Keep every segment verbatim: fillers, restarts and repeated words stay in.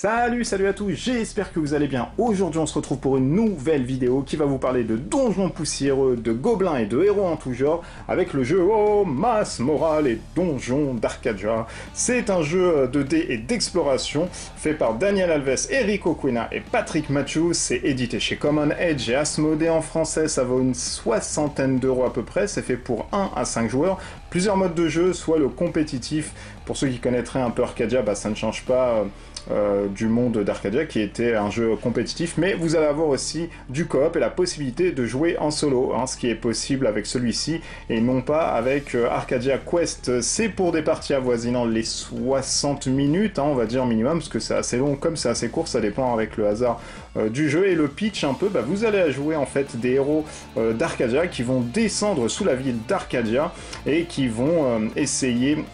Salut, salut à tous, j'espère que vous allez bien. Aujourd'hui on se retrouve pour une nouvelle vidéo qui va vous parler de donjons poussiéreux, de gobelins et de héros en tout genre avec le jeu oh, Masmorra, les donjons d'Arcadia. C'est un jeu de dés et d'exploration fait par Daniel Alves, Eric Oquena et Patrick Machu. C'est édité chez Common Edge et Asmodée en français, ça vaut une soixantaine d'euros à peu près, c'est fait pour un à cinq joueurs. Plusieurs modes de jeu, soit le compétitif, pour ceux qui connaîtraient un peu Arcadia, bah, ça ne change pas euh, du monde d'Arcadia qui était un jeu compétitif, mais vous allez avoir aussi du coop et la possibilité de jouer en solo, hein, ce qui est possible avec celui-ci et non pas avec euh, Arcadia Quest. C'est pour des parties avoisinant les soixante minutes, hein, on va dire minimum, parce que c'est assez long comme c'est assez court, ça dépend avec le hasard euh, du jeu. Et le pitch un peu, bah, vous allez jouer en fait des héros euh, d'Arcadia qui vont descendre sous la ville d'Arcadia et qui qui vont euh, essayer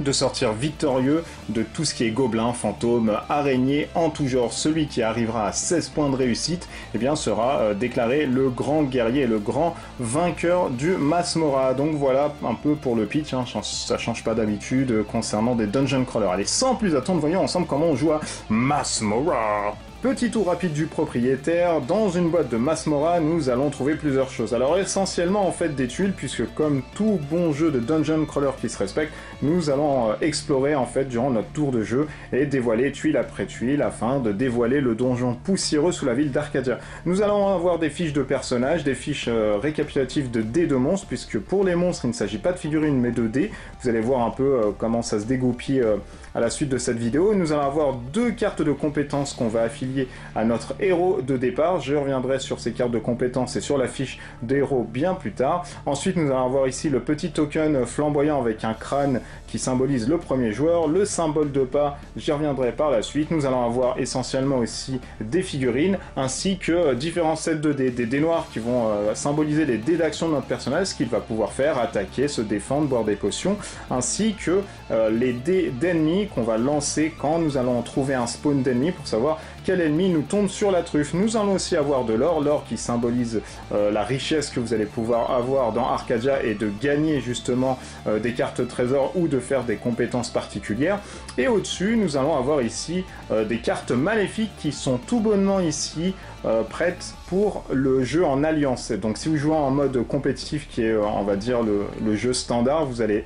de sortir victorieux de tout ce qui est gobelins, fantômes, araignées, en tout genre. Celui qui arrivera à seize points de réussite, eh bien, sera euh, déclaré le grand guerrier, le grand vainqueur du Masmorra. Donc voilà un peu pour le pitch, hein, ça change pas d'habitude concernant des dungeon crawlers. Allez, sans plus attendre, voyons ensemble comment on joue à Masmorra. Petit tour rapide du propriétaire. Dans une boîte de Masmorra, nous allons trouver plusieurs choses. Alors essentiellement en fait des tuiles, puisque comme tout bon jeu de dungeon crawler qui se respecte, nous allons explorer en fait durant notre tour de jeu et dévoiler tuile après tuile afin de dévoiler le donjon poussiéreux sous la ville d'Arcadia. Nous allons avoir des fiches de personnages, des fiches euh, récapitulatives de dés de monstres, puisque pour les monstres il ne s'agit pas de figurines mais de dés. Vous allez voir un peu euh, comment ça se dégoupille euh, à la suite de cette vidéo. Nous allons avoir deux cartes de compétences qu'on va affilier à notre héros de départ. Je reviendrai sur ces cartes de compétences et sur la fiche des héros bien plus tard. Ensuite, nous allons avoir ici le petit token flamboyant avec un crâne qui symbolise le premier joueur, le symbole de pas, j'y reviendrai par la suite. Nous allons avoir essentiellement aussi des figurines ainsi que différents sets de dés, des dés noirs qui vont euh, symboliser les dés d'action de notre personnage, ce qu'il va pouvoir faire, attaquer, se défendre, boire des potions, ainsi que euh, les dés d'ennemis qu'on va lancer quand nous allons trouver un spawn d'ennemis pour savoir quel ennemi nous tombe sur la truffe. Nous allons aussi avoir de l'or, l'or qui symbolise euh, la richesse que vous allez pouvoir avoir dans Arcadia et de gagner justement euh, des cartes trésors ou de faire des compétences particulières. Et au-dessus, nous allons avoir ici euh, des cartes maléfiques qui sont tout bonnement ici euh, prêtes pour le jeu en alliance. Donc si vous jouez en mode compétitif qui est, euh, on va dire, le, le jeu standard, vous allez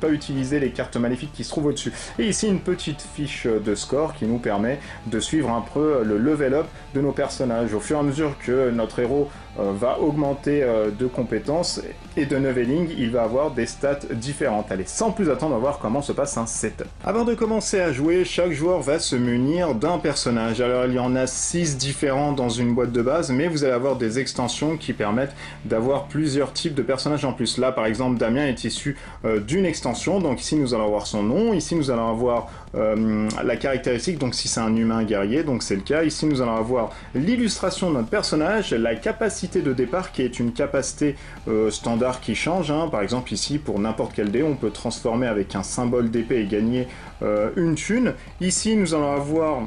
pas utiliser les cartes maléfiques qui se trouvent au-dessus. Et ici une petite fiche de score qui nous permet de suivre un peu le level up de nos personnages. Au fur et à mesure que notre héros euh, va augmenter euh, de compétences et de leveling, il va avoir des stats différentes. Allez, sans plus attendre, on va voir comment se passe un setup. Avant de commencer à jouer, chaque joueur va se munir d'un personnage. Alors il y en a six différents dans une boîte de base, mais vous allez avoir des extensions qui permettent d'avoir plusieurs types de personnages en plus. Là par exemple, Damien est issu euh, d'une extension, donc ici nous allons avoir son nom, ici nous allons avoir euh, la caractéristique, donc si c'est un humain guerrier, donc c'est le cas, ici nous allons avoir l'illustration de notre personnage, la capacité de départ qui est une capacité euh, standard qui change, hein. Par exemple ici pour n'importe quel dé on peut transformer avec un symbole d'épée et gagner euh, une thune. Ici nous allons avoir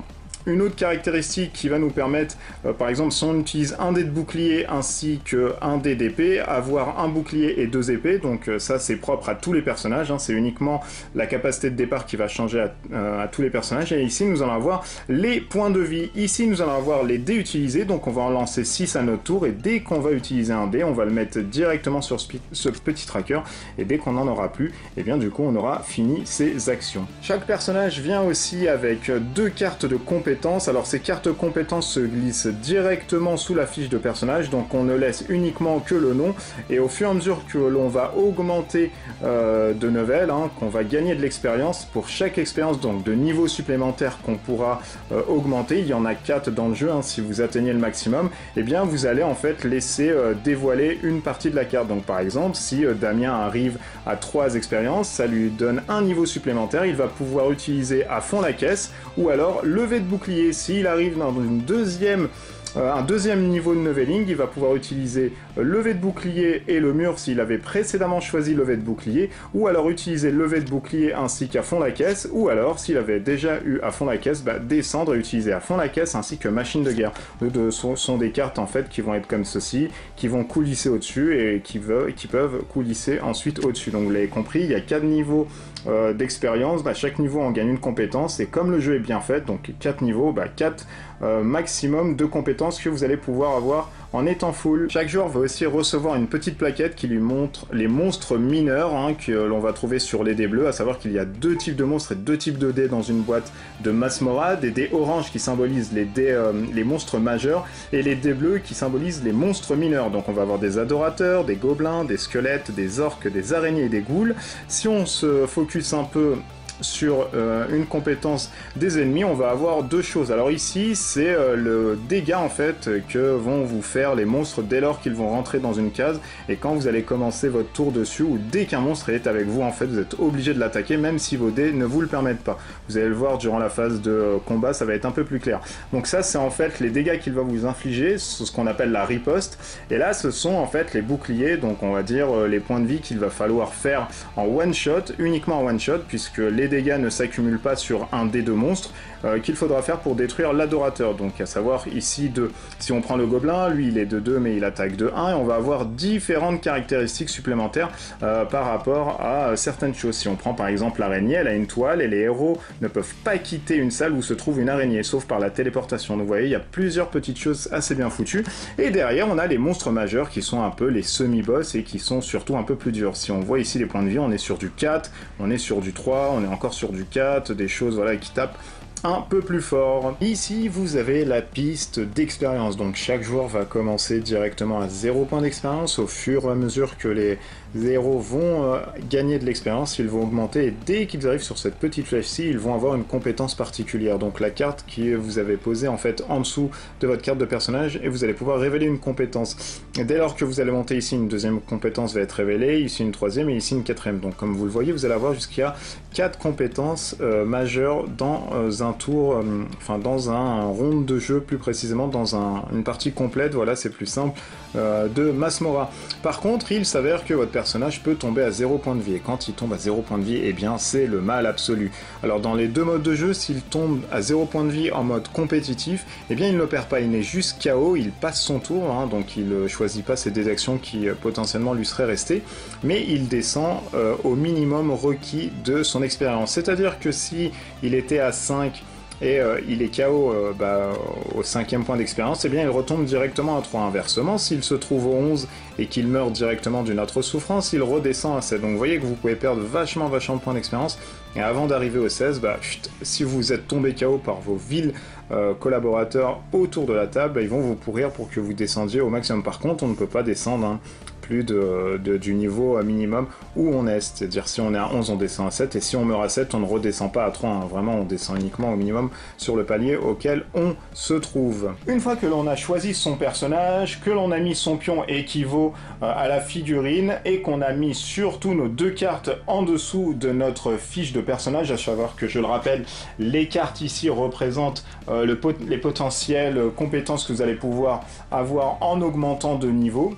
une autre caractéristique qui va nous permettre, euh, par exemple, si on utilise un dé de bouclier ainsi qu'un dé d'épée, avoir un bouclier et deux épées. Donc euh, ça, c'est propre à tous les personnages, hein, c'est uniquement la capacité de départ qui va changer à, euh, à tous les personnages. Et ici, nous allons avoir les points de vie. Ici, nous allons avoir les dés utilisés. Donc on va en lancer six à notre tour. Et dès qu'on va utiliser un dé, on va le mettre directement sur ce petit tracker. Et dès qu'on n'en aura plus, eh bien du coup, on aura fini ses actions. Chaque personnage vient aussi avec deux cartes de compétences. Alors ces cartes compétences se glissent directement sous la fiche de personnage, donc on ne laisse uniquement que le nom, et au fur et à mesure que l'on va augmenter euh, de level, hein, qu'on va gagner de l'expérience, pour chaque expérience donc de niveau supplémentaire qu'on pourra euh, augmenter, il y en a quatre dans le jeu, hein, si vous atteignez le maximum, et eh bien vous allez en fait laisser euh, dévoiler une partie de la carte. Donc par exemple si euh, Damien arrive à trois expériences, ça lui donne un niveau supplémentaire, il va pouvoir utiliser à fond la caisse, ou alors lever de bouclier. S'il arrive dans une deuxième, euh, un deuxième niveau de leveling, il va pouvoir utiliser lever de bouclier et le mur s'il avait précédemment choisi lever de bouclier, ou alors utiliser lever de bouclier ainsi qu'à fond la caisse, ou alors s'il avait déjà eu à fond la caisse, bah, descendre et utiliser à fond la caisse ainsi que machine de guerre. De, de, sont, sont des cartes en fait qui vont être comme ceci, qui vont coulisser au-dessus et qui, veut, qui peuvent coulisser ensuite au-dessus. Donc vous l'avez compris, il y a quatre niveaux euh, d'expérience, bah, chaque niveau on gagne une compétence et comme le jeu est bien fait, donc quatre niveaux, bah, quatre euh, maximum de compétences que vous allez pouvoir avoir en étant full. Chaque joueur va aussi recevoir une petite plaquette qui lui montre les monstres mineurs hein, que l'on va trouver sur les dés bleus, à savoir qu'il y a deux types de monstres et deux types de dés dans une boîte de Masmorra, des dés oranges qui symbolisent les dés, euh, les monstres majeurs et les dés bleus qui symbolisent les monstres mineurs. Donc on va avoir des adorateurs, des gobelins, des squelettes, des orques, des araignées et des ghouls. Si on se focus un peu sur euh, une compétence des ennemis, on va avoir deux choses. Alors ici, c'est euh, le dégât en fait que vont vous faire les monstres dès lors qu'ils vont rentrer dans une case et quand vous allez commencer votre tour dessus ou dès qu'un monstre est avec vous en fait, vous êtes obligé de l'attaquer même si vos dés ne vous le permettent pas. Vous allez le voir durant la phase de combat, ça va être un peu plus clair. Donc ça, c'est en fait les dégâts qu'il va vous infliger, ce qu'on appelle la riposte. Et là, ce sont en fait les boucliers, donc on va dire euh, les points de vie qu'il va falloir faire en one shot, uniquement en one shot, puisque les dégâts ne s'accumulent pas sur un dé de monstre euh, qu'il faudra faire pour détruire l'adorateur, donc à savoir ici deux. Si on prend le gobelin, lui il est de deux mais il attaque de un et on va avoir différentes caractéristiques supplémentaires euh, par rapport à certaines choses. Si on prend par exemple l'araignée, elle a une toile et les héros ne peuvent pas quitter une salle où se trouve une araignée sauf par la téléportation. Donc vous voyez, il y a plusieurs petites choses assez bien foutues et derrière on a les monstres majeurs qui sont un peu les semi-boss et qui sont surtout un peu plus durs. Si on voit ici les points de vie, on est sur du quatre, on est sur du trois, on est encore sur du quatre, des choses voilà qui tapent un peu plus fort. Ici vous avez la piste d'expérience, donc chaque joueur va commencer directement à zéro point d'expérience. Au fur et à mesure que les héros vont euh, gagner de l'expérience, ils vont augmenter et dès qu'ils arrivent sur cette petite flèche-ci, ils vont avoir une compétence particulière. Donc la carte qui vous avez posée en fait en dessous de votre carte de personnage et vous allez pouvoir révéler une compétence. Et dès lors que vous allez monter ici, une deuxième compétence va être révélée, ici une troisième et ici une quatrième. Donc comme vous le voyez, vous allez avoir jusqu'à quatre compétences euh, majeures dans euh, un tour, euh, enfin dans un, un round de jeu, plus précisément dans un, une partie complète, voilà c'est plus simple, euh, de Masmorra. Par contre, il s'avère que votre personnage peut tomber à zéro point de vie, et quand il tombe à zéro point de vie, eh bien c'est le mal absolu. Alors dans les deux modes de jeu, s'il tombe à zéro point de vie en mode compétitif, eh bien il ne perd pas, il n'est juste K O, il passe son tour, hein, donc il choisit pas ses déductions qui euh, potentiellement lui seraient restées, mais il descend euh, au minimum requis de son expérience. C'est-à-dire que si il était à cinq et euh, il est K O euh, bah, au cinquième point d'expérience, et eh bien il retombe directement à trois. Inversement, s'il se trouve au onze et qu'il meurt directement d'une atroce souffrance, il redescend à sept. Donc vous voyez que vous pouvez perdre vachement vachement de points d'expérience, et avant d'arriver au seize, bah, chut, si vous êtes tombé K O par vos vils euh, collaborateurs autour de la table, bah, ils vont vous pourrir pour que vous descendiez au maximum. Par contre, on ne peut pas descendre hein, plus de, de, du niveau minimum où on est, c'est-à-dire si on est à onze, on descend à sept, et si on meurt à sept, on ne redescend pas à trois, hein. Vraiment on descend uniquement au minimum sur le palier auquel on se trouve. Une fois que l'on a choisi son personnage, que l'on a mis son pion équivaut euh, à la figurine, et qu'on a mis surtout nos deux cartes en dessous de notre fiche de personnage, à savoir que, je le rappelle, les cartes ici représentent euh, le pot les potentielles compétences que vous allez pouvoir avoir en augmentant de niveau,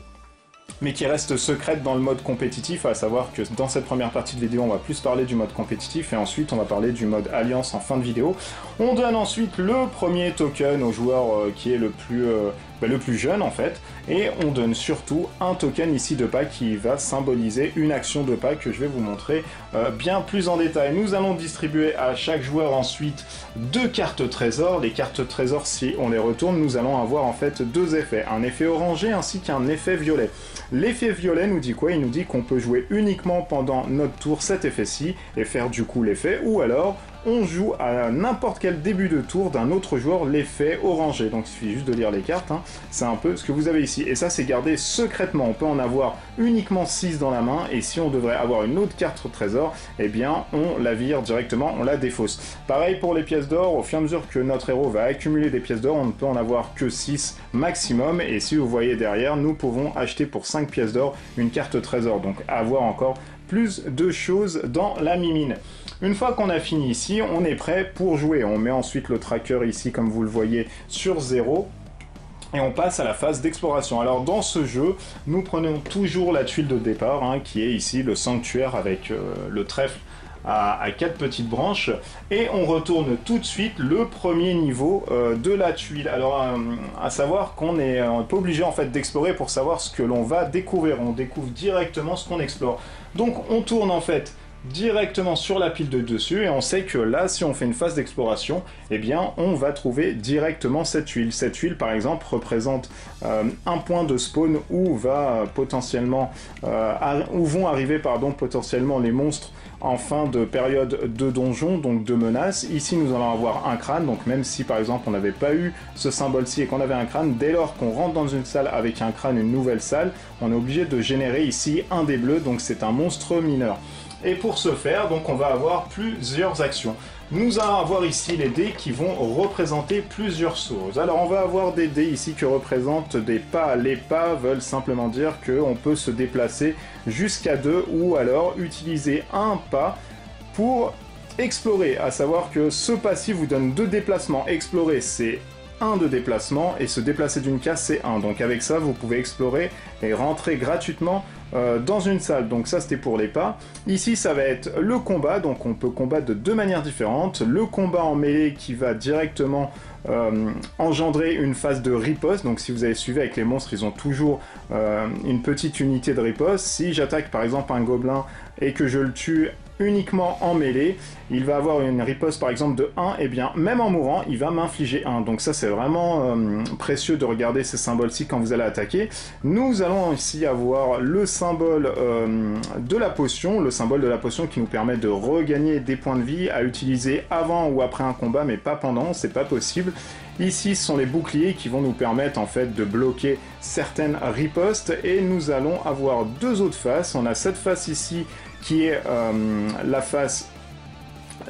mais qui reste secrète dans le mode compétitif, à savoir que dans cette première partie de vidéo, on va plus parler du mode compétitif et ensuite on va parler du mode alliance en fin de vidéo. On donne ensuite le premier token au joueur euh, qui est le plus, euh, bah, le plus jeune en fait, et on donne surtout un token ici de pas qui va symboliser une action de pas que je vais vous montrer euh, bien plus en détail. Nous allons distribuer à chaque joueur ensuite deux cartes trésors. Les cartes trésors, si on les retourne, nous allons avoir en fait deux effets, un effet orangé ainsi qu'un effet violet. L'effet violet nous dit quoi? Il nous dit qu'on peut jouer uniquement pendant notre tour cet effet-ci et faire du coup l'effet, ou alors on joue à n'importe quel début de tour d'un autre joueur l'effet orangé. Donc il suffit juste de lire les cartes, hein. C'est un peu ce que vous avez ici. Et ça, c'est gardé secrètement, on peut en avoir uniquement six dans la main, et si on devrait avoir une autre carte au trésor, eh bien on la vire directement, on la défausse. Pareil pour les pièces d'or, au fur et à mesure que notre héros va accumuler des pièces d'or, on ne peut en avoir que six maximum, et si vous voyez derrière, nous pouvons acheter pour cinq pièces d'or une carte trésor, donc avoir encore plus de choses dans la mimine. Une fois qu'on a fini ici, on est prêt pour jouer. On met ensuite le tracker ici, comme vous le voyez, sur zéro. Et on passe à la phase d'exploration. Alors dans ce jeu, nous prenons toujours la tuile de départ, hein, qui est ici le sanctuaire avec euh, le trèfle à, à quatre petites branches. Et on retourne tout de suite le premier niveau euh, de la tuile. Alors euh, à savoir qu'on n'est euh, pas obligé en fait d'explorer pour savoir ce que l'on va découvrir. On découvre directement ce qu'on explore. Donc on tourne en fait directement sur la pile de dessus, et on sait que là, si on fait une phase d'exploration, eh bien on va trouver directement cette huile. Cette huile par exemple représente euh, un point de spawn où va potentiellement euh, où vont arriver pardon potentiellement les monstres en fin de période de donjon, donc de menace. Ici nous allons avoir un crâne, donc même si par exemple on n'avait pas eu ce symbole-ci et qu'on avait un crâne, dès lors qu'on rentre dans une salle avec un crâne, une nouvelle salle, on est obligé de générer ici un des bleus, donc c'est un monstre mineur. Et pour ce faire, donc on va avoir plusieurs actions. Nous allons avoir ici les dés qui vont représenter plusieurs choses. Alors on va avoir des dés ici qui représentent des pas. Les pas veulent simplement dire qu'on peut se déplacer jusqu'à deux, ou alors utiliser un pas pour explorer. À savoir que ce pas-ci vous donne deux déplacements. Explorer, c'est un de déplacement, et se déplacer d'une case, c'est un. Donc avec ça, vous pouvez explorer et rentrer gratuitement Euh, dans une salle. Donc ça c'était pour les pas. Ici ça va être le combat, donc on peut combattre de deux manières différentes. Le combat en mêlée qui va directement euh, engendrer une phase de riposte. Donc si vous avez suivi avec les monstres, ils ont toujours euh, une petite unité de riposte. Si j'attaque par exemple un gobelin et que je le tue uniquement en mêlée, il va avoir une riposte par exemple de un, et bien même en mourant, il va m'infliger un. Donc ça c'est vraiment euh, précieux de regarder ces symboles-ci quand vous allez attaquer. Nous allons ici avoir le symbole euh, de la potion, le symbole de la potion qui nous permet de regagner des points de vie à utiliser avant ou après un combat, mais pas pendant, c'est pas possible. Ici, ce sont les boucliers qui vont nous permettre en fait de bloquer certaines ripostes, et nous allons avoir deux autres faces. On a cette face ici qui est euh, la face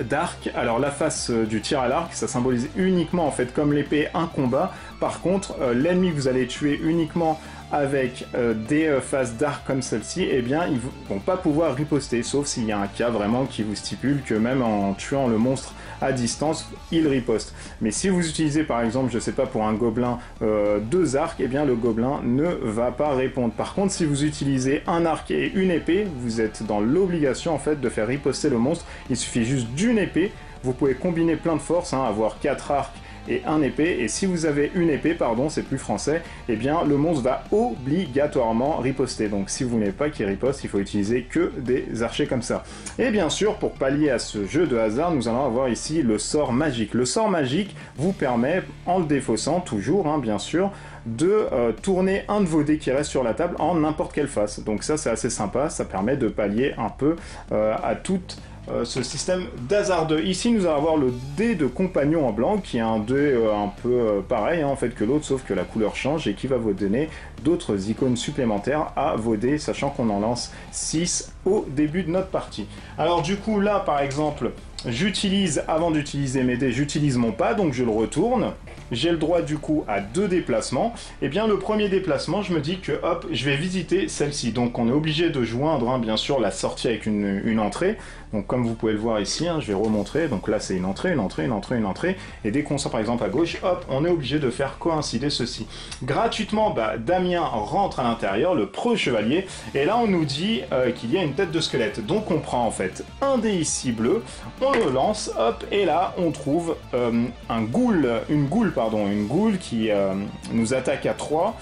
d'arc. Alors la face euh, du tir à l'arc, ça symbolise uniquement en fait comme l'épée un combat. Par contre, euh, l'ennemi que vous allez tuer uniquement avec euh, des euh, phases d'arc comme celle-ci, eh bien ils vont pas pouvoir riposter, sauf s'il y a un cas vraiment qui vous stipule que même en tuant le monstre à distance, il riposte. Mais si vous utilisez par exemple, je sais pas, pour un gobelin euh, deux arcs, eh bien le gobelin ne va pas répondre. Par contre, si vous utilisez un arc et une épée, vous êtes dans l'obligation en fait de faire riposter le monstre. Il suffit juste d'une épée. Vous pouvez combiner plein de forces, hein, avoir quatre arcs et un épée, et si vous avez une épée, pardon, c'est plus français, et eh bien le monstre va obligatoirement riposter. Donc si vous n'avez pas qu'il riposte, il faut utiliser que des archers comme ça. Et bien sûr, pour pallier à ce jeu de hasard, nous allons avoir ici le sort magique. Le sort magique vous permet, en le défaussant toujours, hein, bien sûr, de euh, tourner un de vos dés qui reste sur la table en n'importe quelle face. Donc ça c'est assez sympa, ça permet de pallier un peu euh, à toute Euh, ce système d'hasardeux. Ici nous allons avoir le dé de compagnon en blanc qui est un dé euh, un peu euh, pareil hein, en fait que l'autre, sauf que la couleur change, et qui va vous donner d'autres icônes supplémentaires à vos dés, sachant qu'on en lance six au début de notre partie. Alors du coup là par exemple, j'utilise, avant d'utiliser mes dés, j'utilise mon pas, donc je le retourne. J'ai le droit du coup à deux déplacements. Et bien le premier déplacement, je me dis que hop, je vais visiter celle-ci. Donc on est obligé de joindre hein, bien sûr la sortie avec une, une entrée. Donc comme vous pouvez le voir ici, hein, je vais remontrer. Donc là c'est une entrée, une entrée, une entrée, une entrée. Et dès qu'on sort par exemple à gauche, hop, on est obligé de faire coïncider ceci. Gratuitement, bah, Damien rentre à l'intérieur, le pro chevalier. Et là on nous dit euh, qu'il y a une tête de squelette. Donc on prend en fait un dé ici bleu, on le lance, hop, et là on trouve euh, un ghoul, une ghoul, pardon, une ghoul qui euh, nous attaque à trois,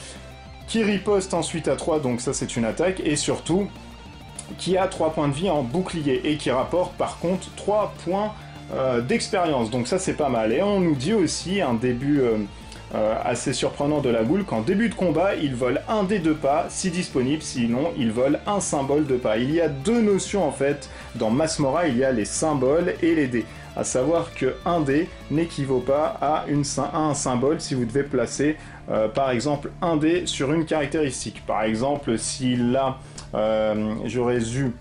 qui riposte ensuite à trois, donc ça c'est une attaque, et surtout qui a trois points de vie en bouclier et qui rapporte par contre trois points euh, d'expérience, donc ça c'est pas mal. Et on nous dit aussi un début euh, euh, assez surprenant de la ghoul, qu'en début de combat il vole un dé de pas si disponible, sinon il vole un symbole de pas. Il y a deux notions en fait dans Masmorra, il y a les symboles et les dés. À savoir que un dé n'équivaut pas à, une, à un symbole si vous devez placer euh, par exemple un dé sur une caractéristique. Par exemple, si là euh, j'aurais eu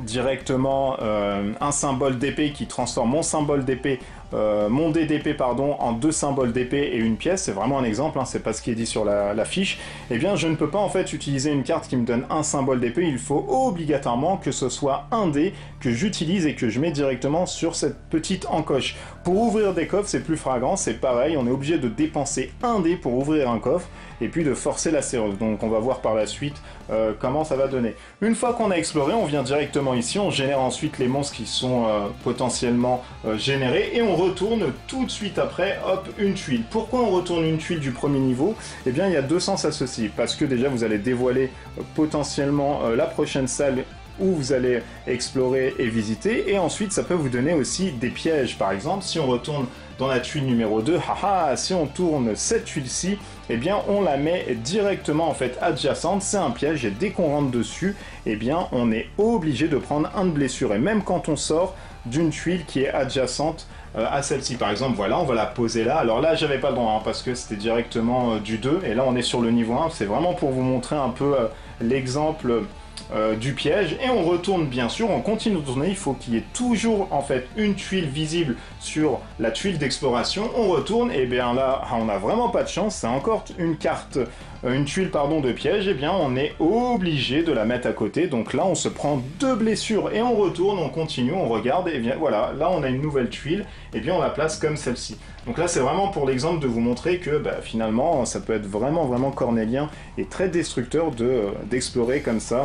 directement euh, un symbole d'épée qui transforme mon symbole d'épée euh, mon dé d'épée pardon, en deux symboles d'épée et une pièce, c'est vraiment un exemple, hein, c'est pas ce qui est dit sur la, la fiche, et eh bien je ne peux pas en fait utiliser une carte qui me donne un symbole d'épée, il faut obligatoirement que ce soit un dé que j'utilise et que je mets directement sur cette petite encoche. Pour ouvrir des coffres, c'est plus flagrant, c'est pareil, on est obligé de dépenser un dé pour ouvrir un coffre, et puis de forcer la serrure, donc on va voir par la suite euh, comment ça va donner. Une fois qu'on a exploré, on vient directement ici, on génère ensuite les monstres qui sont euh, potentiellement euh, générés, et on retourne tout de suite après, hop, une tuile. Pourquoi on retourne une tuile du premier niveau? Eh bien il y a deux sens à ceci, parce que déjà vous allez dévoiler euh, potentiellement euh, la prochaine salle où vous allez explorer et visiter, et ensuite ça peut vous donner aussi des pièges. Par exemple, si on retourne dans la tuile numéro deux, haha, si on tourne cette tuile-ci, eh bien on la met directement en fait adjacente, c'est un piège, et dès qu'on rentre dessus, eh bien on est obligé de prendre un de blessure, et même quand on sort d'une tuile qui est adjacente euh, à celle-ci. Par exemple, voilà, on va la poser là. Alors là, j'avais pas le droit, hein, parce que c'était directement euh, du deux, et là on est sur le niveau un, c'est vraiment pour vous montrer un peu euh, l'exemple... Euh, Euh, du piège, et on retourne bien sûr, on continue de tourner, il faut qu'il y ait toujours en fait une tuile visible sur la tuile d'exploration, on retourne, et bien là on n'a vraiment pas de chance, c'est encore une carte, euh, une tuile pardon de piège, et bien on est obligé de la mettre à côté, donc là on se prend deux blessures, et on retourne, on continue, on regarde, et bien voilà, là on a une nouvelle tuile, et bien on la place comme celle-ci. Donc là c'est vraiment pour l'exemple de vous montrer que bah, finalement ça peut être vraiment vraiment cornélien et très destructeur de, euh, d'explorer comme ça,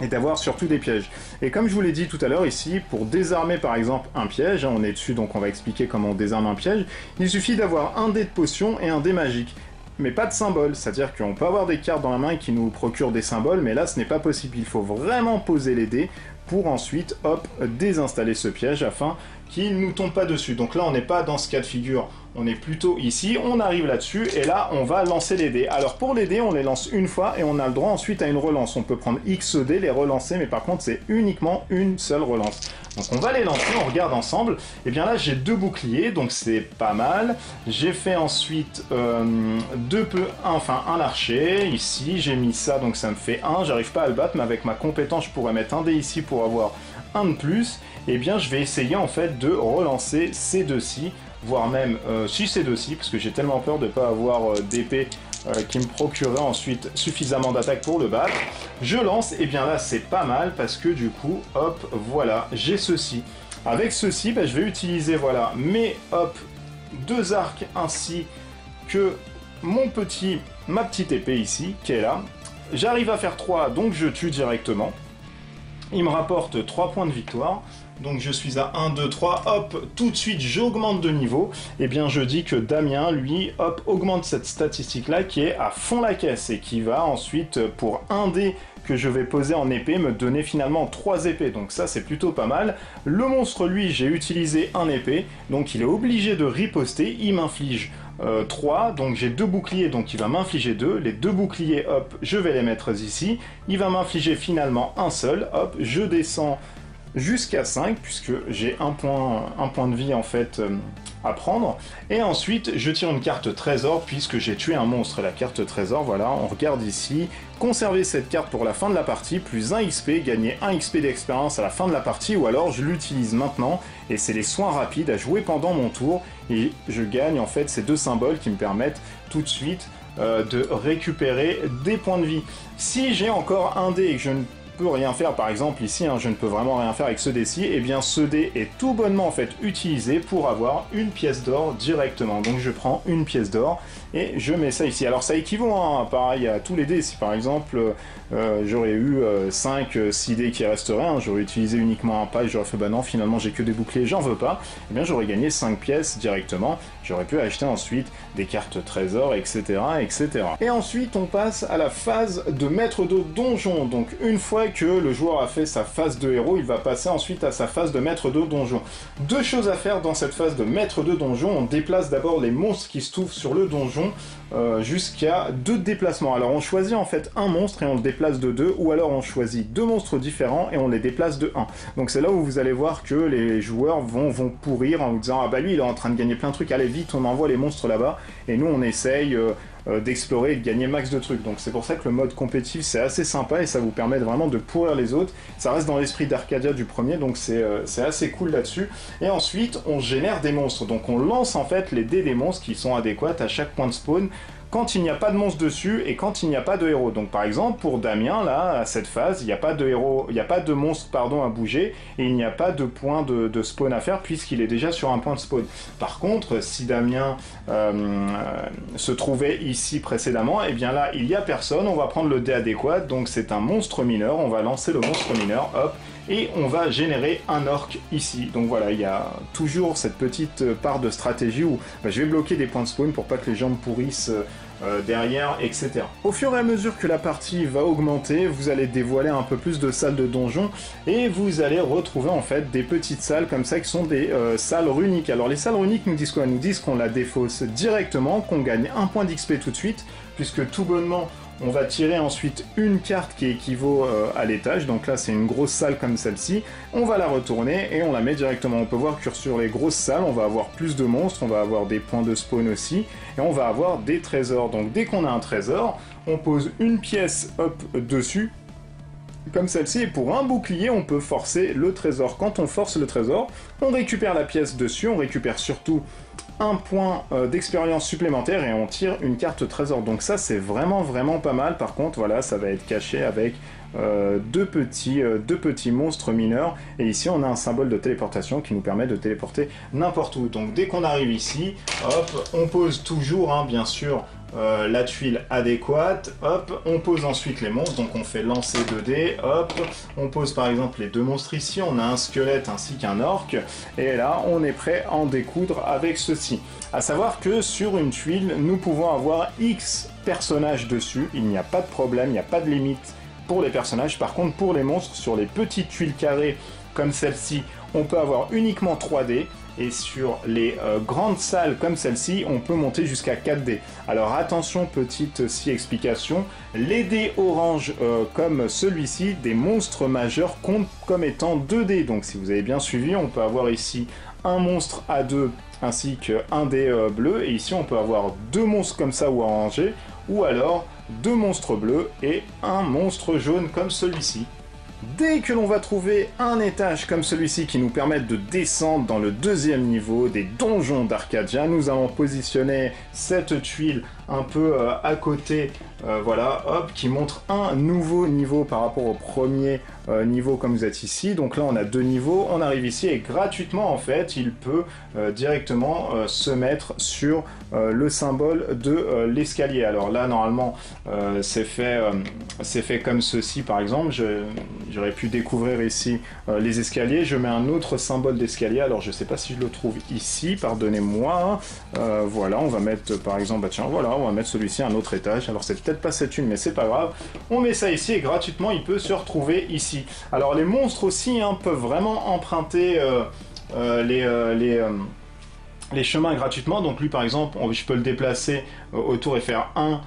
et d'avoir surtout des pièges. Et comme je vous l'ai dit tout à l'heure ici, pour désarmer par exemple un piège, hein, on est dessus donc on va expliquer comment on désarme un piège, il suffit d'avoir un dé de potion et un dé magique, mais pas de symbole, c'est-à-dire qu'on peut avoir des cartes dans la main qui nous procurent des symboles, mais là ce n'est pas possible, il faut vraiment poser les dés pour ensuite, hop, désinstaller ce piège afin qu'il ne nous tombe pas dessus. Donc là on n'est pas dans ce cas de figure, on est plutôt ici, on arrive là-dessus, et là on va lancer les dés. Alors pour les dés, on les lance une fois, et on a le droit ensuite à une relance. On peut prendre X dés, les relancer, mais par contre c'est uniquement une seule relance. Donc on va les lancer, on regarde ensemble. Et bien là j'ai deux boucliers, donc c'est pas mal. J'ai fait ensuite euh, deux peu, un, enfin un archer, ici j'ai mis ça, donc ça me fait un, j'arrive pas à le battre, mais avec ma compétence je pourrais mettre un dé ici pour avoir un de plus. Et bien je vais essayer en fait de relancer ces deux-ci, voire même euh, si ces deux-ci, parce que j'ai tellement peur de ne pas avoir euh, d'épée euh, qui me procurerait ensuite suffisamment d'attaque pour le battre. Je lance, et bien là c'est pas mal, parce que du coup, hop, voilà, j'ai ceci. Avec ceci, bah, je vais utiliser, voilà, mes, hop, deux arcs, ainsi que mon petit, ma petite épée ici, qui est là. J'arrive à faire trois, donc je tue directement. Il me rapporte trois points de victoire. Donc je suis à un, deux, trois, hop, tout de suite j'augmente de niveau, et bien je dis que Damien, lui, hop, augmente cette statistique-là qui est à fond la caisse, et qui va ensuite, pour un dé que je vais poser en épée, me donner finalement trois épées, donc ça c'est plutôt pas mal. Le monstre, lui, j'ai utilisé un épée, donc il est obligé de riposter, il m'inflige Euh, trois, donc j'ai deux boucliers, donc il va m'infliger deux, les deux boucliers, hop, je vais les mettre ici, il va m'infliger finalement un seul, hop, je descends jusqu'à cinq, puisque j'ai un point, un point de vie en fait euh, à prendre, et ensuite je tire une carte trésor, puisque j'ai tué un monstre, la carte trésor, voilà, on regarde ici, conserver cette carte pour la fin de la partie, plus un X P, gagner un X P d'expérience à la fin de la partie, ou alors je l'utilise maintenant, et c'est les soins rapides à jouer pendant mon tour, et je gagne en fait ces deux symboles qui me permettent tout de suite euh, de récupérer des points de vie. Si j'ai encore un dé et que je ne peux rien faire, par exemple ici, hein, je ne peux vraiment rien faire avec ce dé-ci, et eh bien ce dé est tout bonnement en fait utilisé pour avoir une pièce d'or directement. Donc je prends une pièce d'or et je mets ça ici. Alors ça équivaut, hein, pareil à tous les dés, si par exemple euh, j'aurais eu euh, cinq, six dés qui resteraient, hein, j'aurais utilisé uniquement un pas et j'aurais fait bah non, finalement j'ai que des boucliers, j'en veux pas, et eh bien j'aurais gagné cinq pièces directement, j'aurais pu acheter ensuite des cartes trésors, etc, etc. Et ensuite on passe à la phase de maître de donjon, donc une fois que le joueur a fait sa phase de héros, il va passer ensuite à sa phase de maître de donjon. Deux choses à faire dans cette phase de maître de donjon, on déplace d'abord les monstres qui se trouvent sur le donjon euh, jusqu'à deux déplacements. Alors on choisit en fait un monstre et on le déplace de deux, ou alors on choisit deux monstres différents et on les déplace de un. Donc c'est là où vous allez voir que les joueurs vont, vont pourrir en vous disant « Ah bah lui il est en train de gagner plein de trucs, allez vite on envoie les monstres là-bas » et nous on essaye euh, euh, d'explorer et de gagner max de trucs. Donc c'est pour ça que le mode compétitif c'est assez sympa et ça vous permet vraiment de pourrir les autres. Ça reste dans l'esprit d'Arcadia du premier, donc c'est euh, assez cool là-dessus. Et ensuite on génère des monstres, donc on lance en fait les dés des monstres qui sont adéquats à chaque point de spawn quand il n'y a pas de monstre dessus et quand il n'y a pas de héros. Donc par exemple pour Damien là à cette phase il n'y a pas de héros, il n'y a pas de monstre pardon à bouger et il n'y a pas de point de, de spawn à faire puisqu'il est déjà sur un point de spawn. Par contre si Damien euh, euh, se trouvait ici précédemment, et eh bien là il n'y a personne, on va prendre le dé adéquat, donc c'est un monstre mineur, on va lancer le monstre mineur, hop, et on va générer un orc ici. Donc voilà, il y a toujours cette petite part de stratégie où bah, je vais bloquer des points de spawn pour pas que les gens me pourrissent euh, derrière, et cetera. Au fur et à mesure que la partie va augmenter, vous allez dévoiler un peu plus de salles de donjons et vous allez retrouver en fait des petites salles comme ça qui sont des euh, salles runiques. Alors les salles runiques nous disent quoi? Elles nous disent qu'on la défausse directement, qu'on gagne un point d'X P tout de suite, puisque tout bonnement on va tirer ensuite une carte qui équivaut euh, à l'étage, donc là c'est une grosse salle comme celle-ci, on va la retourner et on la met directement. On peut voir que sur les grosses salles, on va avoir plus de monstres, on va avoir des points de spawn aussi, et on va avoir des trésors. Donc dès qu'on a un trésor, on pose une pièce hop dessus, comme celle-ci, et pour un bouclier, on peut forcer le trésor. Quand on force le trésor, on récupère la pièce dessus, on récupère surtout un point d'expérience supplémentaire et on tire une carte trésor. Donc ça c'est vraiment vraiment pas mal. Par contre voilà, ça va être caché avec euh, deux, petits, euh, deux petits monstres mineurs, et ici on a un symbole de téléportation qui nous permet de téléporter n'importe où. Donc dès qu'on arrive ici, hop, on pose toujours hein, bien sûr euh, la tuile adéquate, hop, on pose ensuite les monstres, donc on fait lancer deux dés, hop, on pose par exemple les deux monstres ici, on a un squelette ainsi qu'un orc, et là on est prêt à en découdre avec ceci. A savoir que sur une tuile, nous pouvons avoir X personnages dessus, il n'y a pas de problème, il n'y a pas de limite pour les personnages. Par contre, pour les monstres, sur les petites tuiles carrées comme celle-ci, on peut avoir uniquement trois dés, et sur les euh, grandes salles comme celle-ci, on peut monter jusqu'à quatre dés. Alors attention, petite si explication, les dés orange euh, comme celui-ci, des monstres majeurs comptent comme étant deux dés. Donc si vous avez bien suivi, on peut avoir ici un monstre à deux ainsi qu'un dé euh, bleu, et ici on peut avoir deux monstres comme ça ou orangés, ou alors deux monstres bleus et un monstre jaune comme celui-ci. Dès que l'on va trouver un étage comme celui-ci qui nous permette de descendre dans le deuxième niveau des donjons d'Arcadia, nous allons positionner cette tuile un peu euh, à côté, euh, voilà, hop, qui montre un nouveau niveau par rapport au premier euh, niveau comme vous êtes ici. Donc là on a deux niveaux, on arrive ici et gratuitement en fait il peut euh, directement euh, se mettre sur euh, le symbole de euh, l'escalier. Alors là normalement euh, c'est fait, euh, c'est fait comme ceci par exemple, je... J'aurais pu découvrir ici euh, les escaliers. Je mets un autre symbole d'escalier. Alors, je ne sais pas si je le trouve ici. Pardonnez-moi. Euh, voilà, on va mettre par exemple... Bah tiens, voilà, on va mettre celui-ci à un autre étage. Alors, c'est peut-être pas cette une, mais c'est pas grave. On met ça ici et gratuitement, il peut se retrouver ici. Alors, les monstres aussi hein, peuvent vraiment emprunter euh, euh, les... Euh, les euh, les chemins gratuitement. Donc lui par exemple, je peux le déplacer autour et faire un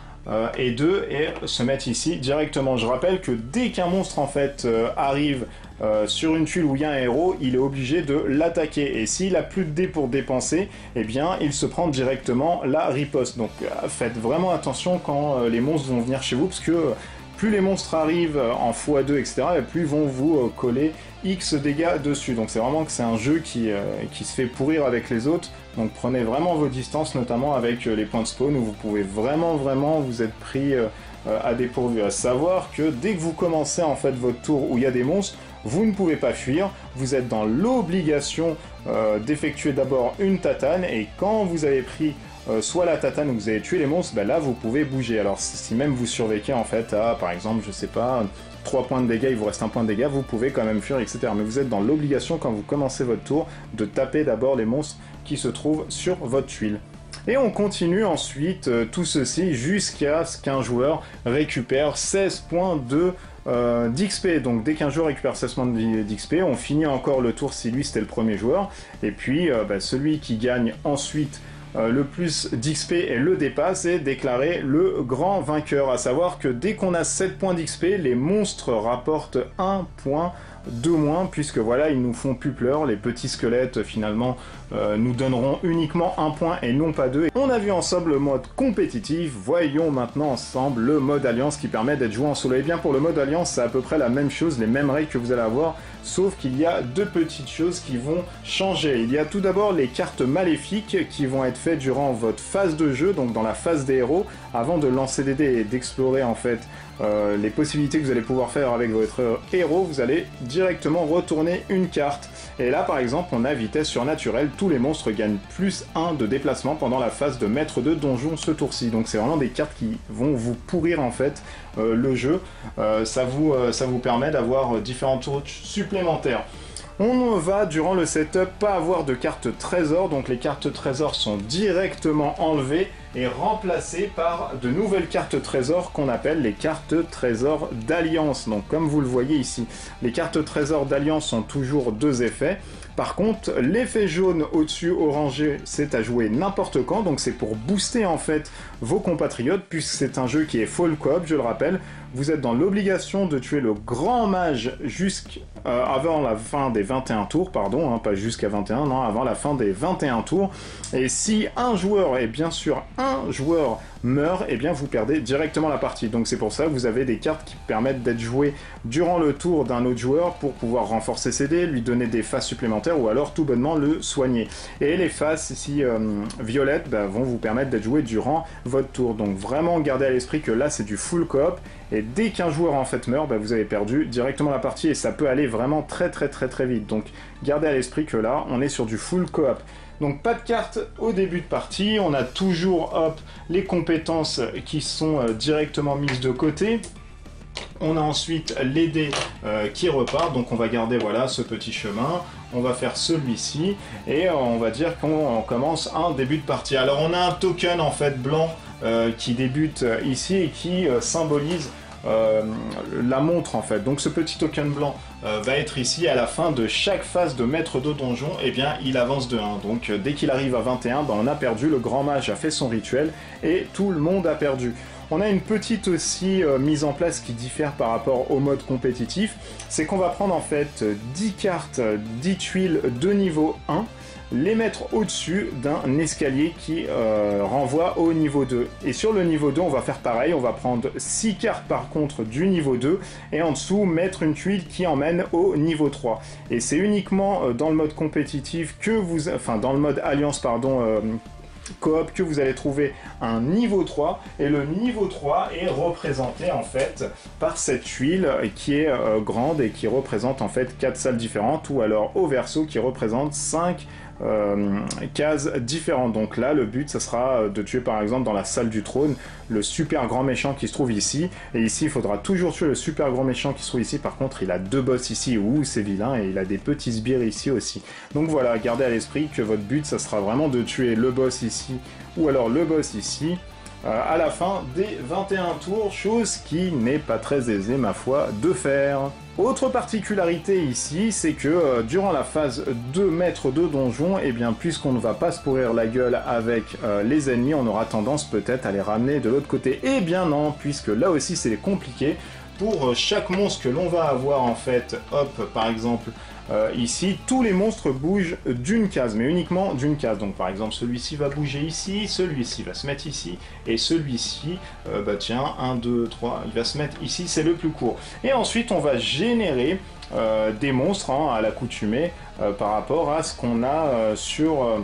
et deux et se mettre ici directement. Je rappelle que dès qu'un monstre en fait arrive sur une tuile où il y a un héros, il est obligé de l'attaquer, et s'il a plus de dés pour dépenser, eh bien il se prend directement la riposte. Donc faites vraiment attention quand les monstres vont venir chez vous, parce que plus les monstres arrivent en fois deux, et cetera, et plus ils vont vous coller X dégâts dessus. Donc c'est vraiment que c'est un jeu qui, euh, qui se fait pourrir avec les autres. Donc prenez vraiment vos distances, notamment avec euh, les points de spawn, où vous pouvez vraiment, vraiment vous être pris euh, à dépourvu. À savoir que dès que vous commencez en fait votre tour où il y a des monstres, vous ne pouvez pas fuir, vous êtes dans l'obligation euh, d'effectuer d'abord une tatane, et quand vous avez pris Euh, soit la tatane où vous avez tué les monstres, ben là vous pouvez bouger. Alors si même vous survéquez en fait à par exemple, je sais pas, trois points de dégâts, il vous reste un point de dégâts, vous pouvez quand même fuir, et cetera. Mais vous êtes dans l'obligation quand vous commencez votre tour de taper d'abord les monstres qui se trouvent sur votre tuile. Et on continue ensuite euh, tout ceci jusqu'à ce qu'un joueur récupère seize points de Euh, d'X P. Donc dès qu'un joueur récupère seize points d'X P, on finit encore le tour si lui c'était le premier joueur, et puis euh, bah, celui qui gagne ensuite euh, le plus d'X P et le dépasse est déclaré le grand vainqueur. À savoir que dès qu'on a sept points d'X P, les monstres rapportent un point de moins, puisque voilà, ils nous font plus pleurer. Les petits squelettes finalement euh, nous donneront uniquement un point et non pas deux. On a vu ensemble le mode compétitif, voyons maintenant ensemble le mode alliance qui permet d'être joué en solo. Et bien pour le mode alliance, c'est à peu près la même chose, les mêmes règles que vous allez avoir, sauf qu'il y a deux petites choses qui vont changer. Il y a tout d'abord les cartes maléfiques qui vont être faites durant votre phase de jeu, donc dans la phase des héros, avant de lancer des dés et d'explorer en fait euh, les possibilités que vous allez pouvoir faire avec votre héros. Vous allez directement retourner une carte. Et là par exemple on a vitesse surnaturelle, tous les monstres gagnent plus un de déplacement pendant la phase de maître de donjon ce tour-ci. Donc c'est vraiment des cartes qui vont vous pourrir en fait euh, le jeu, euh, ça, vous, euh, ça vous permet d'avoir euh, différents tours supplémentaires. On va, durant le setup, pas avoir de cartes trésor, donc les cartes trésor sont directement enlevées et remplacées par de nouvelles cartes trésor qu'on appelle les cartes trésor d'alliance. Donc comme vous le voyez ici, les cartes trésor d'alliance ont toujours deux effets. Par contre, l'effet jaune au-dessus orangé, c'est à jouer n'importe quand, donc c'est pour booster en fait vos compatriotes, puisque c'est un jeu qui est full coop, je le rappelle. Vous êtes dans l'obligation de tuer le grand mage jusqu'avant la fin des vingt et un tours, pardon, hein, pas jusqu'à vingt et un, non, avant la fin des vingt et un tours. Et si un joueur, et bien sûr un joueur, meurt, et bien vous perdez directement la partie. Donc c'est pour ça que vous avez des cartes qui permettent d'être jouées durant le tour d'un autre joueur pour pouvoir renforcer ses dés, lui donner des faces supplémentaires ou alors tout bonnement le soigner. Et les faces ici euh, violettes bah, vont vous permettre d'être jouées durant votre tour. Donc vraiment gardez à l'esprit que là c'est du full coop. Et dès qu'un joueur en fait meurt, bah vous avez perdu directement la partie et ça peut aller vraiment très très très très vite. Donc gardez à l'esprit que là, on est sur du full coop. Donc pas de carte au début de partie, on a toujours hop, les compétences qui sont euh, directement mises de côté. On a ensuite les dés euh, qui repartent, donc on va garder voilà ce petit chemin, on va faire celui-ci et euh, on va dire qu'on commence un début de partie. Alors on a un token en fait blanc euh, qui débute euh, ici et qui euh, symbolise Euh, la montre en fait. Donc ce petit token blanc euh, va être ici à la fin de chaque phase de maître de donjon, et eh bien il avance de un. Donc euh, dès qu'il arrive à vingt et un, ben, on a perdu, le grand mage a fait son rituel et tout le monde a perdu. On a une petite aussi euh, mise en place qui diffère par rapport au mode compétitif, c'est qu'on va prendre en fait dix cartes, dix tuiles de niveau un, les mettre au-dessus d'un escalier qui euh, renvoie au niveau deux. Et sur le niveau deux, on va faire pareil, on va prendre six cartes par contre du niveau deux, et en dessous, mettre une tuile qui emmène au niveau trois. Et c'est uniquement dans le mode compétitif que vous... Enfin, dans le mode alliance, pardon... Euh, coop que vous allez trouver un niveau trois, et le niveau trois est représenté en fait par cette tuile qui est euh, grande et qui représente en fait quatre salles différentes, ou alors au verso qui représente cinq euh, cases différentes. Donc là le but ça sera de tuer par exemple dans la salle du trône le super grand méchant qui se trouve ici, et ici il faudra toujours tuer le super grand méchant qui se trouve ici. Par contre il a deux boss ici, ouh c'est vilain, et il a des petits sbires ici aussi. Donc voilà, gardez à l'esprit que votre but ça sera vraiment de tuer le boss ici ou alors le boss ici euh, à la fin des vingt et un tours, chose qui n'est pas très aisée ma foi de faire. Autre particularité ici, c'est que euh, durant la phase de maître de donjon, et eh bien puisqu'on ne va pas se pourrir la gueule avec euh, les ennemis, on aura tendance peut-être à les ramener de l'autre côté. Et eh bien non, puisque là aussi c'est compliqué. Pour chaque monstre que l'on va avoir en fait, hop, par exemple euh, ici, tous les monstres bougent d'une case, mais uniquement d'une case. Donc par exemple celui-ci va bouger ici, celui-ci va se mettre ici, et celui-ci, euh, bah tiens, un, deux, trois, il va se mettre ici, c'est le plus court. Et ensuite on va générer euh, des monstres hein, à l'accoutumée euh, par rapport à ce qu'on a euh, sur... Euh,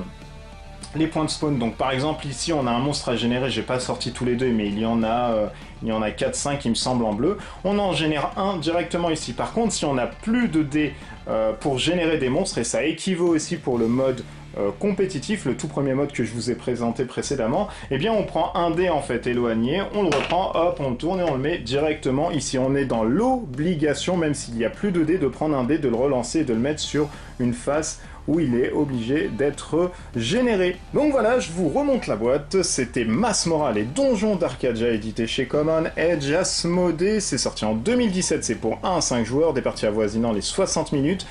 les points de spawn. Donc par exemple ici on a un monstre à générer, j'ai pas sorti tous les deux mais il y en a euh, il y en a quatre cinq il me semble en bleu, on en génère un directement ici. Par contre si on n'a plus de dés euh, pour générer des monstres, et ça équivaut aussi pour le mode euh, compétitif, le tout premier mode que je vous ai présenté précédemment, et eh bien on prend un dé en fait éloigné, on le reprend, hop, on le tourne et on le met directement ici. On est dans l'obligation, même s'il n'y a plus de dés, de prendre un dé, de le relancer et de le mettre sur une face où il est obligé d'être généré. Donc voilà, je vous remonte la boîte, c'était Masmorra, les Donjons d'Arcadia, édité chez Common Edge, Asmodée, c'est sorti en deux mille dix-sept, c'est pour un à cinq joueurs, des parties avoisinant les soixante minutes,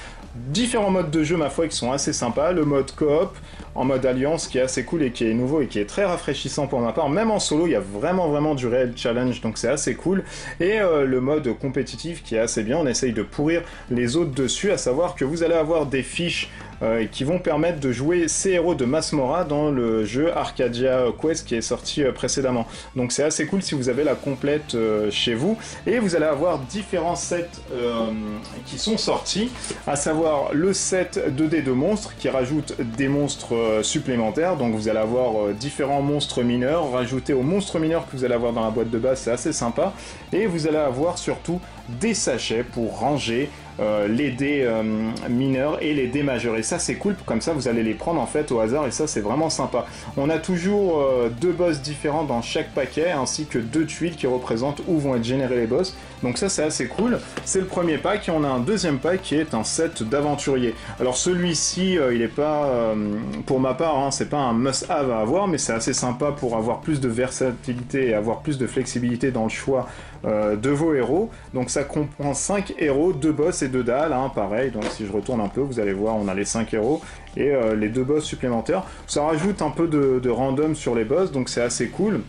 différents modes de jeu, ma foi, qui sont assez sympas. Le mode coop, en mode alliance, qui est assez cool et qui est nouveau et qui est très rafraîchissant pour ma part. Même en solo, il y a vraiment, vraiment du réel challenge, donc c'est assez cool. Et euh, le mode compétitif qui est assez bien. On essaye de pourrir les autres dessus, à savoir que vous allez avoir des fiches Euh, qui vont permettre de jouer ces héros de Masmorra dans le jeu Arcadia Quest qui est sorti euh, précédemment. Donc c'est assez cool si vous avez la complète euh, chez vous. Et vous allez avoir différents sets euh, qui sont sortis, à savoir le set deux D de monstres qui rajoute des monstres euh, supplémentaires. Donc vous allez avoir euh, différents monstres mineurs rajoutés aux monstres mineurs que vous allez avoir dans la boîte de base, c'est assez sympa. Et vous allez avoir surtout des sachets pour ranger Euh, les dés euh, mineurs et les dés majeurs, et ça c'est cool, comme ça vous allez les prendre en fait au hasard, et ça c'est vraiment sympa. On a toujours euh, deux boss différents dans chaque paquet, ainsi que deux tuiles qui représentent où vont être générés les boss, donc ça c'est assez cool. C'est le premier pack, et on a un deuxième pack qui est un set d'aventuriers. Alors celui-ci euh, il est pas euh, pour ma part, hein, c'est pas un must have à avoir, mais c'est assez sympa pour avoir plus de versatilité et avoir plus de flexibilité dans le choix euh, de vos héros. Donc ça comprend cinq héros, deux boss et deux dalles, hein, pareil. Donc si je retourne un peu, vous allez voir, on a les cinq héros et euh, les deux boss supplémentaires. Ça rajoute un peu de, de random sur les boss, donc c'est assez cool.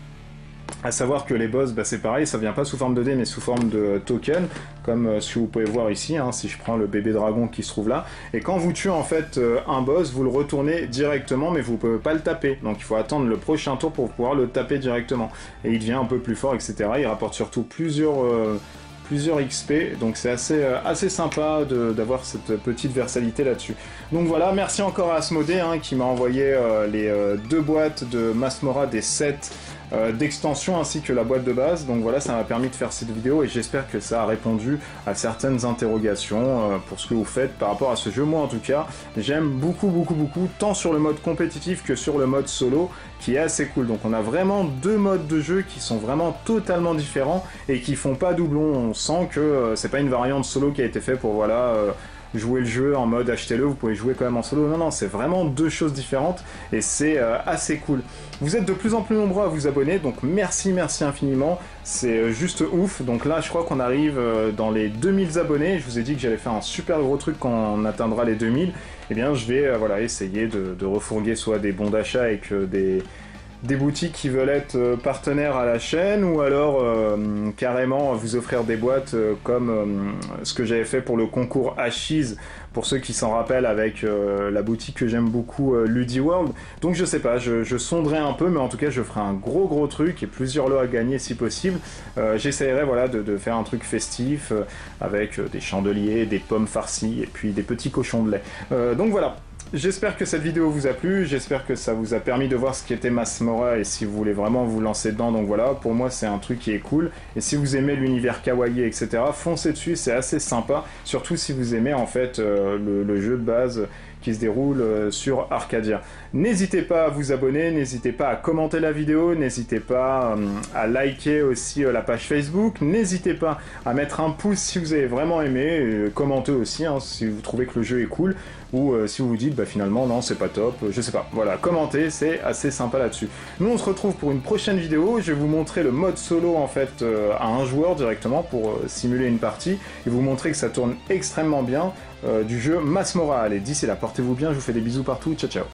À savoir que les boss, bah, c'est pareil, ça vient pas sous forme de dés mais sous forme de token, comme euh, ce que vous pouvez voir ici, hein, si je prends le bébé dragon qui se trouve là. Et quand vous tuez en fait euh, un boss, vous le retournez directement, mais vous ne pouvez pas le taper. Donc il faut attendre le prochain tour pour pouvoir le taper directement. Et il devient un peu plus fort, et cetera. Il rapporte surtout plusieurs... Euh, plusieurs X P, donc c'est assez, euh, assez sympa d'avoir cette petite versatilité là-dessus. Donc voilà, merci encore à Asmodée, hein, qui m'a envoyé euh, les euh, deux boîtes de Masmorra, des sets euh, d'extension ainsi que la boîte de base. Donc voilà, ça m'a permis de faire cette vidéo et j'espère que ça a répondu à certaines interrogations euh, pour ce que vous faites par rapport à ce jeu. Moi en tout cas, j'aime beaucoup beaucoup beaucoup, tant sur le mode compétitif que sur le mode solo, qui est assez cool. Donc on a vraiment deux modes de jeu qui sont vraiment totalement différents et qui font pas doublon. On sent que euh, c'est pas une variante solo qui a été faite pour voilà euh, jouer le jeu en mode achetez-le, vous pouvez jouer quand même en solo. Non non, c'est vraiment deux choses différentes et c'est euh, assez cool. Vous êtes de plus en plus nombreux à vous abonner, donc merci merci infiniment, c'est juste ouf. Donc là je crois qu'on arrive euh, dans les deux mille abonnés. Je vous ai dit que j'allais faire un super gros truc quand on atteindra les deux mille. Eh bien, je vais euh, voilà, essayer de, de refourguer soit des bons d'achat avec euh, des, des boutiques qui veulent être euh, partenaires à la chaîne, ou alors euh, carrément vous offrir des boîtes euh, comme euh, ce que j'avais fait pour le concours Ashies, pour ceux qui s'en rappellent, avec euh, la boutique que j'aime beaucoup, euh, Ludi World. Donc je sais pas, je, je sonderai un peu, mais en tout cas je ferai un gros gros truc et plusieurs lots à gagner si possible. Euh, J'essaierai voilà, de, de faire un truc festif euh, avec euh, des chandeliers, des pommes farcies et puis des petits cochons de lait. Euh, donc voilà. J'espère que cette vidéo vous a plu, j'espère que ça vous a permis de voir ce qu'était Masmorra et si vous voulez vraiment vous lancer dedans, donc voilà, pour moi c'est un truc qui est cool. Et si vous aimez l'univers kawaii, et cetera, foncez dessus, c'est assez sympa, surtout si vous aimez en fait euh, le, le jeu de base qui se déroule euh, sur Arcadia. N'hésitez pas à vous abonner, n'hésitez pas à commenter la vidéo, n'hésitez pas euh, à liker aussi euh, la page Facebook, n'hésitez pas à mettre un pouce si vous avez vraiment aimé, euh, commentez aussi hein, si vous trouvez que le jeu est cool, ou euh, si vous vous dites bah finalement non c'est pas top, je sais pas, voilà, commentez, c'est assez sympa là dessus nous on se retrouve pour une prochaine vidéo. Je vais vous montrer le mode solo en fait euh, à un joueur directement pour euh, simuler une partie et vous montrer que ça tourne extrêmement bien euh, du jeu Masmorra. Allez, d'ici là, portez-vous bien, je vous fais des bisous partout, ciao ciao.